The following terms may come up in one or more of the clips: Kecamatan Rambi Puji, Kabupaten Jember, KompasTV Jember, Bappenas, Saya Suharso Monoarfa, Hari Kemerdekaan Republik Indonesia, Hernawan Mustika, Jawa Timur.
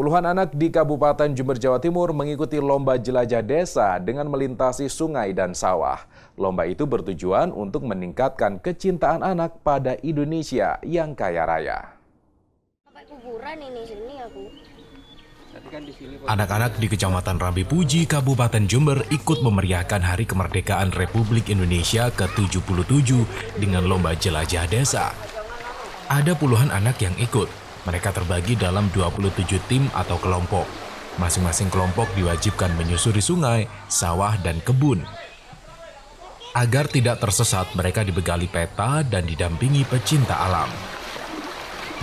Puluhan anak di Kabupaten Jember, Jawa Timur mengikuti lomba jelajah desa dengan melintasi sungai dan sawah. Lomba itu bertujuan untuk meningkatkan kecintaan anak pada Indonesia yang kaya raya. Anak-anak di Kecamatan Rambi Puji, Kabupaten Jember ikut memeriahkan Hari Kemerdekaan Republik Indonesia ke-77 dengan lomba jelajah desa. Ada puluhan anak yang ikut. Mereka terbagi dalam 27 tim atau kelompok. Masing-masing kelompok diwajibkan menyusuri sungai, sawah, dan kebun. Agar tidak tersesat, mereka dibekali peta dan didampingi pecinta alam.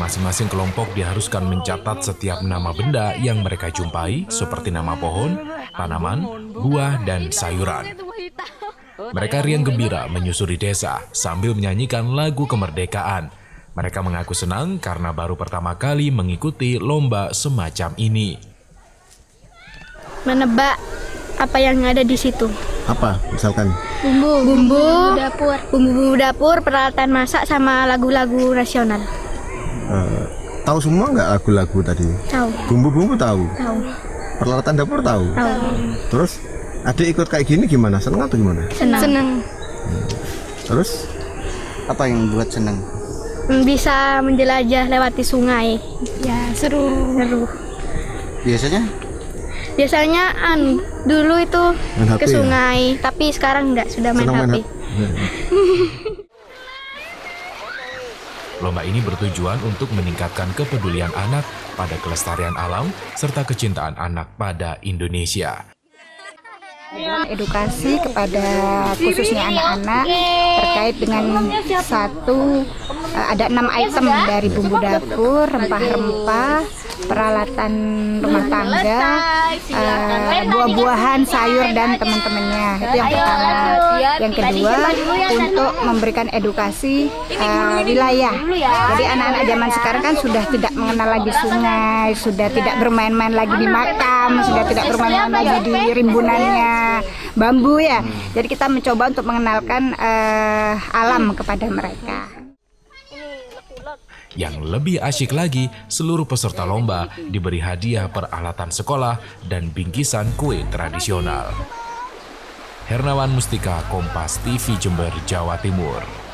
Masing-masing kelompok diharuskan mencatat setiap nama benda yang mereka jumpai, seperti nama pohon, tanaman, buah, dan sayuran. Mereka riang gembira menyusuri desa sambil menyanyikan lagu kemerdekaan. Mereka mengaku senang karena baru pertama kali mengikuti lomba semacam ini. Menebak apa yang ada di situ. Apa misalkan? Bumbu dapur. Bumbu dapur, peralatan masak, sama lagu-lagu nasional. Tahu semua nggak lagu-lagu tadi? Tahu. Bumbu-bumbu tahu? Tahu. Peralatan dapur tahu? Tahu. Terus adik ikut kayak gini gimana? Senang atau gimana? Senang. Terus apa yang buat senang? Bisa menjelajah lewati sungai. Ya, seru. Biasanya dulu itu main ke sungai, ya? Tapi sekarang enggak, sudah main HP. Lomba ini bertujuan untuk meningkatkan kepedulian anak pada kelestarian alam serta kecintaan anak pada Indonesia. Edukasi kepada khususnya anak-anak terkait dengan ada 6 item dari bumbu dapur, rempah-rempah, peralatan rumah tangga, buah-buahan, sayur, dan teman-temannya. Itu yang pertama. Yang kedua, untuk memberikan edukasi wilayah. Jadi anak-anak zaman sekarang kan sudah tidak mengenal lagi sungai, sudah tidak bermain-main lagi di makam, sudah tidak bermain-main lagi di rimbunannya bambu, ya. Jadi kita mencoba untuk mengenalkan alam kepada mereka. Yang lebih asyik lagi, seluruh peserta lomba diberi hadiah peralatan sekolah dan bingkisan kue tradisional. Hernawan Mustika, Kompas TV Jember, Jawa Timur.